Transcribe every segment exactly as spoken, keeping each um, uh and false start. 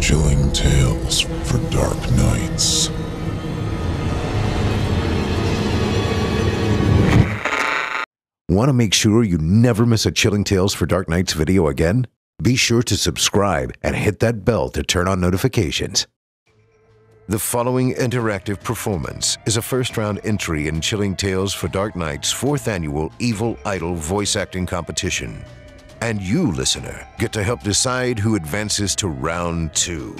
Chilling Tales for Dark Nights. Want to make sure you never miss a Chilling Tales for Dark Nights video again? Be sure to subscribe and hit that bell to turn on notifications. The following interactive performance is a first-round entry in Chilling Tales for Dark Nights' fourth annual Evil Idol Voice Acting Competition. And you, listener, get to help decide who advances to round two.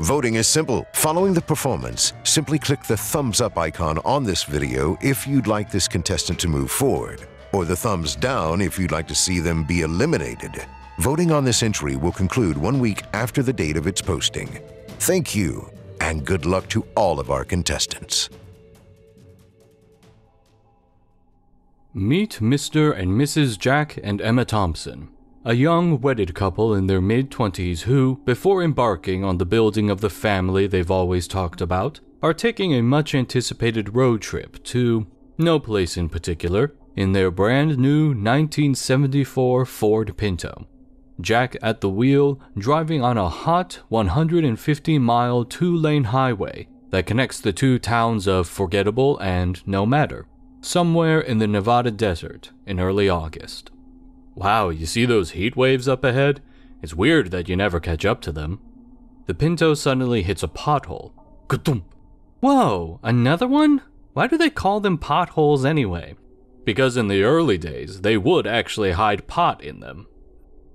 Voting is simple. Following the performance, simply click the thumbs up icon on this video if you'd like this contestant to move forward, or the thumbs down if you'd like to see them be eliminated. Voting on this entry will conclude one week after the date of its posting. Thank you, and good luck to all of our contestants. Meet Mister and Missus Jack and Emma Thompson, a young wedded couple in their mid-twenties who, before embarking on the building of the family they've always talked about, are taking a much-anticipated road trip to no place in particular in their brand new nineteen seventy-four Ford Pinto. Jack at the wheel, driving on a hot one hundred fifty mile two-lane highway that connects the two towns of Forgettable and No Matter, somewhere in the Nevada desert in early August. Wow, you see those heat waves up ahead? It's weird that you never catch up to them. The Pinto suddenly hits a pothole. Ka-thump. Whoa, another one? Why do they call them potholes anyway? Because in the early days, they would actually hide pot in them.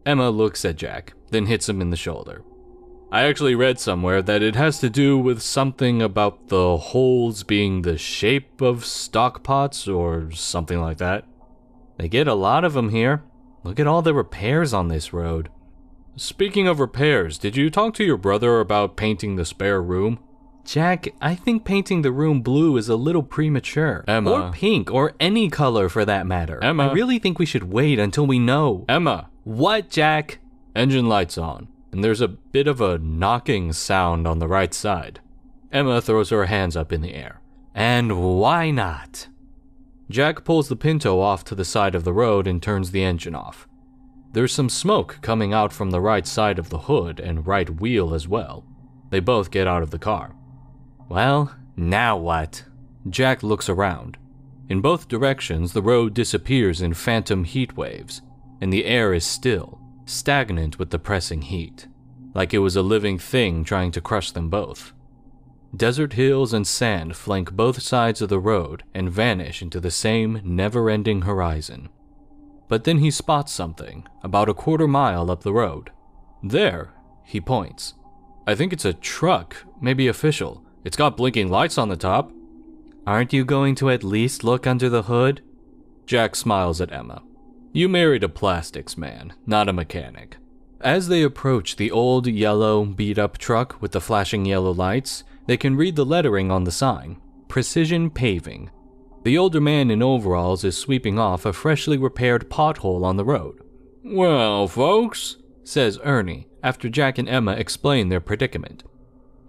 Emma looks at Jack, then hits him in the shoulder. I actually read somewhere that it has to do with something about the holes being the shape of stock pots or something like that. They get a lot of them here. Look at all the repairs on this road. Speaking of repairs, did you talk to your brother about painting the spare room? Jack, I think painting the room blue is a little premature. Emma. Or pink, or any color for that matter. Emma. I really think we should wait until we know. Emma. What, Jack? Engine light's on, and there's a bit of a knocking sound on the right side. Emma throws her hands up in the air. And why not? Jack pulls the Pinto off to the side of the road and turns the engine off. There's some smoke coming out from the right side of the hood and right wheel as well. They both get out of the car. Well, now what? Jack looks around. In both directions, the road disappears in phantom heat waves, and the air is still, stagnant with the pressing heat, like it was a living thing trying to crush them both. Desert hills and sand flank both sides of the road and vanish into the same never-ending horizon. But then he spots something about a quarter mile up the road. There, he points. I think it's a truck, maybe official. It's got blinking lights on the top. Aren't you going to at least look under the hood? Jack smiles at Emma. You married a plastics man, not a mechanic. As they approach the old yellow, beat-up truck with the flashing yellow lights, they can read the lettering on the sign, Precision Paving. The older man in overalls is sweeping off a freshly repaired pothole on the road. Well, folks, says Ernie, after Jack and Emma explain their predicament.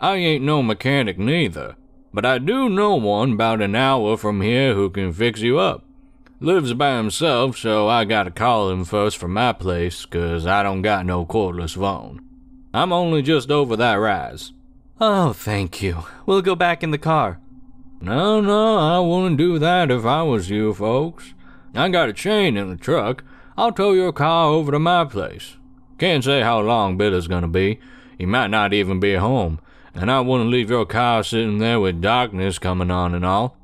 I ain't no mechanic neither, but I do know one about an hour from here who can fix you up. Lives by himself, so I gotta call him first from my place, 'cause I don't got no cordless phone. I'm only just over that rise. Oh, thank you. We'll go back in the car. No, no, I wouldn't do that if I was you folks. I got a chain in the truck. I'll tow your car over to my place. Can't say how long Billy's gonna be. He might not even be home, and I wouldn't leave your car sitting there with darkness coming on and all.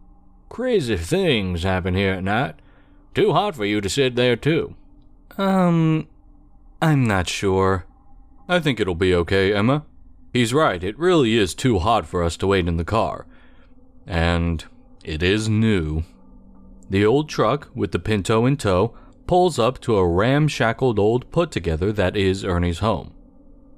Crazy things happen here at night. Too hot for you to sit there, too. Um, I'm not sure. I think it'll be okay, Emma. He's right, it really is too hot for us to wait in the car. And it is new. The old truck, with the Pinto in tow, pulls up to a ramshackled old put-together that is Ernie's home.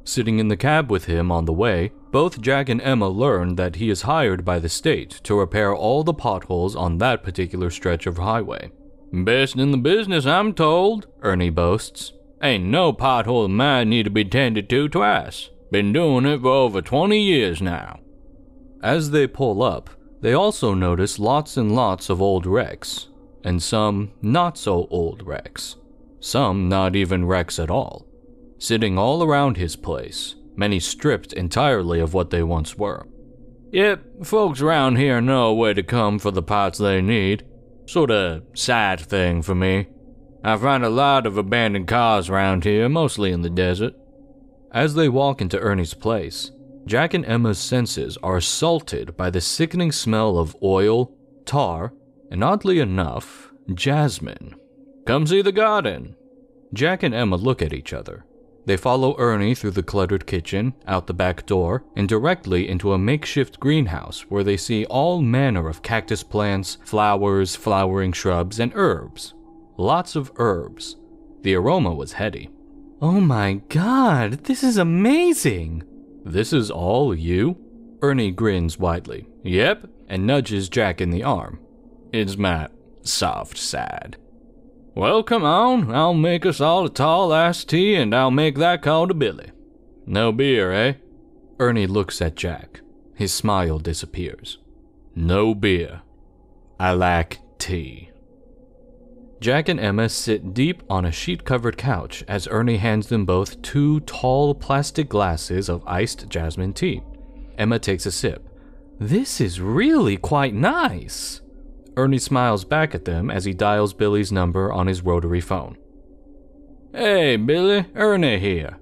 Sitting in the cab with him on the way, both Jack and Emma learn that he is hired by the state to repair all the potholes on that particular stretch of highway. Best in the business, I'm told, Ernie boasts. Ain't no pothole of mine need to be tended to twice. Been doing it for over twenty years now. As they pull up, they also notice lots and lots of old wrecks, and some not so old wrecks, some not even wrecks at all, sitting all around his place, many stripped entirely of what they once were. Yet, folks around here know where to come for the parts they need. Sorta sad thing for me. I find a lot of abandoned cars around here, mostly in the desert. As they walk into Ernie's place, Jack and Emma's senses are assaulted by the sickening smell of oil, tar, and oddly enough, jasmine. Come see the garden! Jack and Emma look at each other. They follow Ernie through the cluttered kitchen, out the back door, and directly into a makeshift greenhouse where they see all manner of cactus plants, flowers, flowering shrubs, and herbs. Lots of herbs. The aroma was heady. Oh my god, this is amazing! This is all you? Ernie grins widely. Yep, and nudges Jack in the arm. It's my soft side. Well, come on, I'll make us all a tall iced tea and I'll make that call to Billy. No beer, eh? Ernie looks at Jack. His smile disappears. No beer. I like tea. Jack and Emma sit deep on a sheet-covered couch as Ernie hands them both two tall plastic glasses of iced jasmine tea. Emma takes a sip. This is really quite nice. Ernie smiles back at them as he dials Billy's number on his rotary phone. Hey, Billy, Ernie here.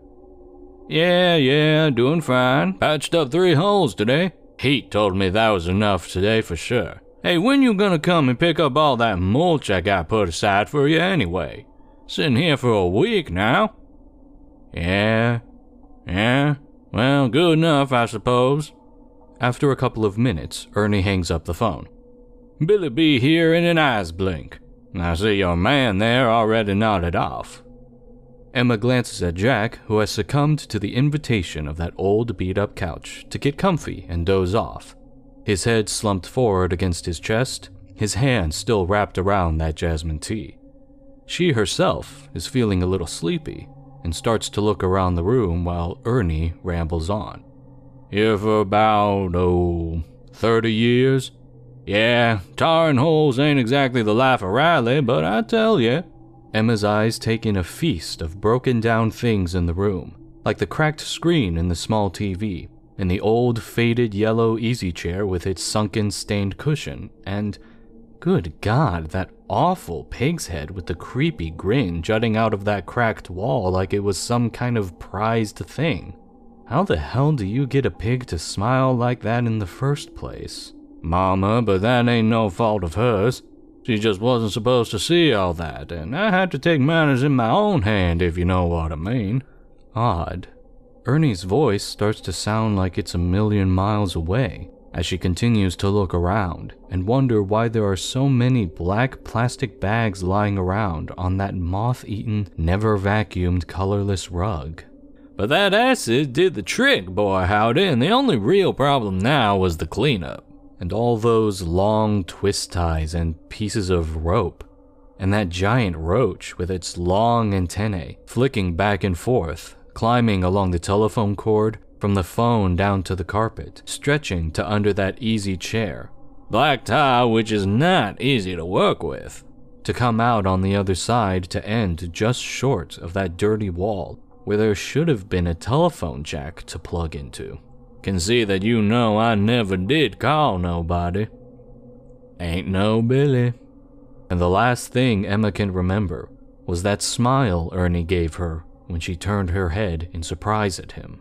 Yeah, yeah, doing fine. Patched up three holes today. Heat told me that was enough today for sure. Hey, when you gonna come and pick up all that mulch I got put aside for you anyway? Sitting here for a week now. Yeah, yeah, well, good enough, I suppose. After a couple of minutes, Ernie hangs up the phone. Billy be here in an eye's blink. I see your man there already nodded off. Emma glances at Jack, who has succumbed to the invitation of that old beat-up couch to get comfy and doze off. His head slumped forward against his chest, his hand still wrapped around that jasmine tea. She herself is feeling a little sleepy and starts to look around the room while Ernie rambles on. Here for about, oh, thirty years? Yeah, tarring holes ain't exactly the life of Riley, but I tell ya. Emma's eyes take in a feast of broken down things in the room, like the cracked screen in the small T V, and the old faded yellow easy chair with its sunken stained cushion, and, good god, that awful pig's head with the creepy grin jutting out of that cracked wall like it was some kind of prized thing. How the hell do you get a pig to smile like that in the first place? Mama, but that ain't no fault of hers. She just wasn't supposed to see all that, and I had to take matters in my own hand, if you know what I mean. Odd. Ernie's voice starts to sound like it's a million miles away, as she continues to look around and wonder why there are so many black plastic bags lying around on that moth-eaten, never-vacuumed, colorless rug. But that acid did the trick, boy howdy, and the only real problem now was the cleanup. And all those long twist ties and pieces of rope, and that giant roach with its long antennae flicking back and forth, climbing along the telephone cord, from the phone down to the carpet, stretching to under that easy chair. Black tie, which is not easy to work with, to come out on the other side to end just short of that dirty wall where there should have been a telephone jack to plug into. Can see that you know I never did call nobody. Ain't no Billy. And the last thing Emma can remember was that smile Ernie gave her when she turned her head in surprise at him.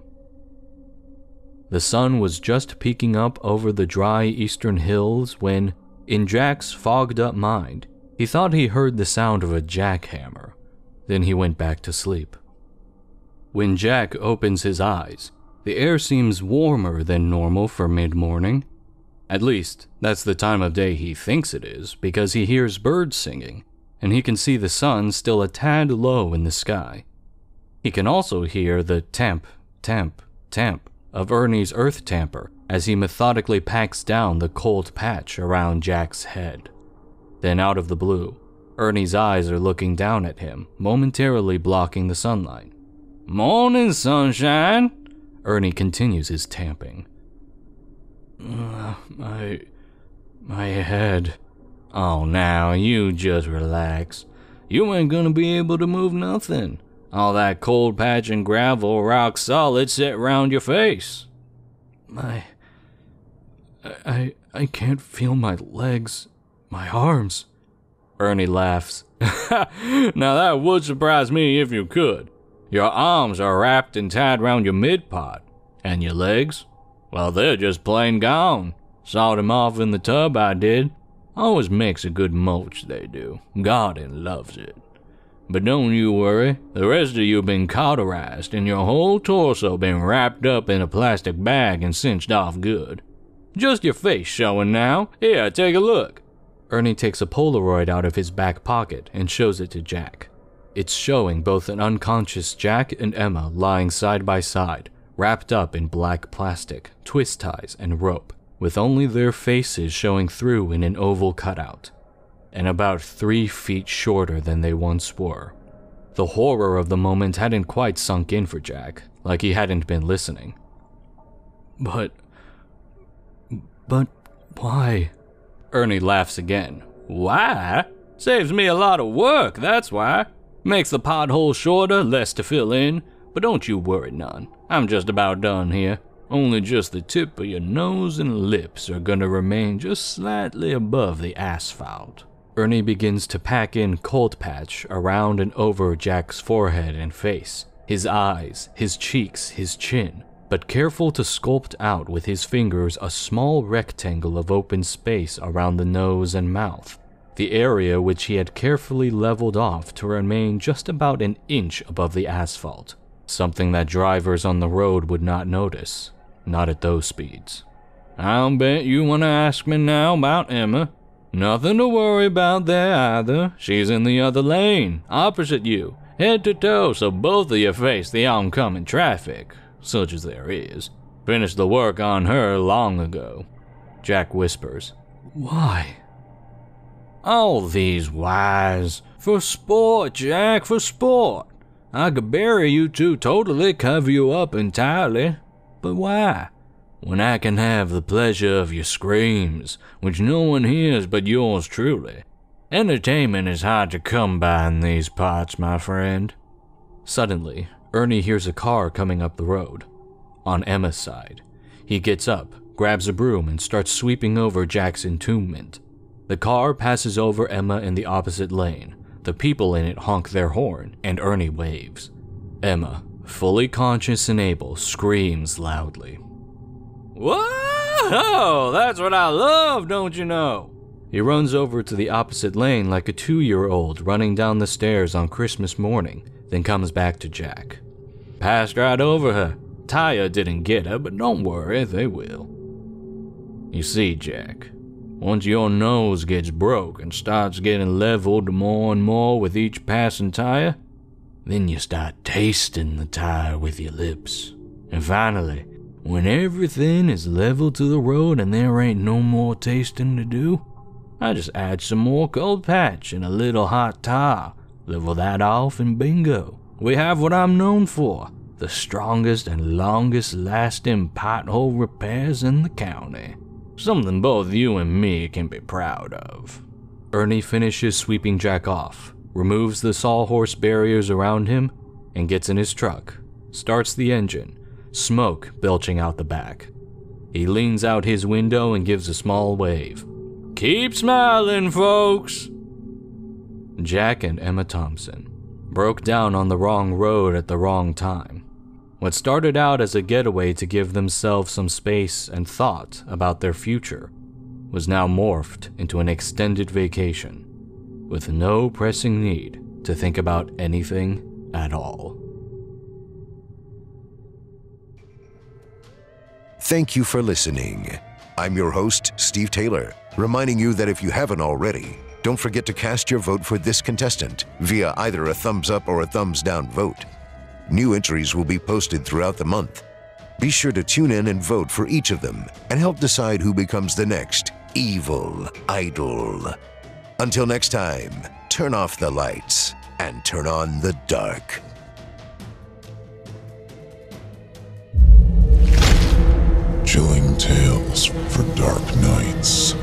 The sun was just peeking up over the dry eastern hills when, in Jack's fogged-up mind, he thought he heard the sound of a jackhammer. Then he went back to sleep. When Jack opens his eyes, the air seems warmer than normal for mid-morning. At least, that's the time of day he thinks it is, because he hears birds singing, and he can see the sun still a tad low in the sky. He can also hear the tamp, tamp, tamp of Ernie's earth tamper as he methodically packs down the cold patch around Jack's head. Then out of the blue, Ernie's eyes are looking down at him, momentarily blocking the sunlight. Morning, sunshine! Ernie continues his tamping. Uh, my... my head... Oh, now, you just relax. You ain't gonna be able to move nothing. All that cold patch and gravel, rock solid, sit round your face. My... I... I can't feel my legs, my arms. Ernie laughs. Now that would surprise me if you could. Your arms are wrapped and tied round your mid-pod. And your legs? Well, they're just plain gone. Sawed them off in the tub, I did. Always makes a good mulch, they do. Garden loves it. But don't you worry, the rest of you been cauterized and your whole torso been wrapped up in a plastic bag and cinched off good. Just your face showing now. Here, take a look. Ernie takes a Polaroid out of his back pocket and shows it to Jack. It's showing both an unconscious Jack and Emma lying side by side, wrapped up in black plastic, twist ties, and rope, with only their faces showing through in an oval cutout, and about three feet shorter than they once were. The horror of the moment hadn't quite sunk in for Jack, like he hadn't been listening. But... but why? Ernie laughs again. Why? Saves me a lot of work, that's why. Makes the pothole shorter, less to fill in. But don't you worry none. I'm just about done here. Only just the tip of your nose and lips are gonna remain just slightly above the asphalt. Ernie begins to pack in cold patch around and over Jack's forehead and face, his eyes, his cheeks, his chin, but careful to sculpt out with his fingers a small rectangle of open space around the nose and mouth, the area which he had carefully leveled off to remain just about an inch above the asphalt, something that drivers on the road would not notice, not at those speeds. I'll bet you want to ask me now about Emma. Nothing to worry about there either. She's in the other lane, opposite you, head to toe, so both of you face the oncoming traffic, such as there is. Finished the work on her long ago. Jack whispers, Why? All these whys. For sport, Jack, for sport. I could bury you two totally, cover you up entirely. But why? When I can have the pleasure of your screams, which no one hears but yours truly. Entertainment is hard to come by in these parts, my friend. Suddenly, Ernie hears a car coming up the road, on Emma's side. He gets up, grabs a broom, and starts sweeping over Jack's entombment. The car passes over Emma in the opposite lane. The people in it honk their horn, and Ernie waves. Emma, fully conscious and able, screams loudly. Whoa! That's what I love, don't you know? He runs over to the opposite lane like a two-year-old running down the stairs on Christmas morning, then comes back to Jack. Passed right over her. Taya didn't get her, but don't worry, they will. You see, Jack, once your nose gets broke and starts getting leveled more and more with each passing tire, then you start tasting the tire with your lips. And finally, when everything is leveled to the road and there ain't no more tasting to do, I just add some more cold patch and a little hot tar, level that off, and bingo. We have what I'm known for, the strongest and longest lasting pothole repairs in the county. Something both you and me can be proud of. Ernie finishes sweeping Jack off, removes the sawhorse barriers around him, and gets in his truck, starts the engine, smoke belching out the back. He leans out his window and gives a small wave. Keep smiling, folks! Jack and Emma Thompson broke down on the wrong road at the wrong time. What started out as a getaway to give themselves some space and thought about their future was now morphed into an extended vacation, with no pressing need to think about anything at all. Thank you for listening. I'm your host, Steve Taylor, reminding you that if you haven't already, don't forget to cast your vote for this contestant via either a thumbs up or a thumbs down vote. New entries will be posted throughout the month. Be sure to tune in and vote for each of them and help decide who becomes the next Evil Idol. Until next time, turn off the lights and turn on the dark. Chilling Tales for Dark Nights.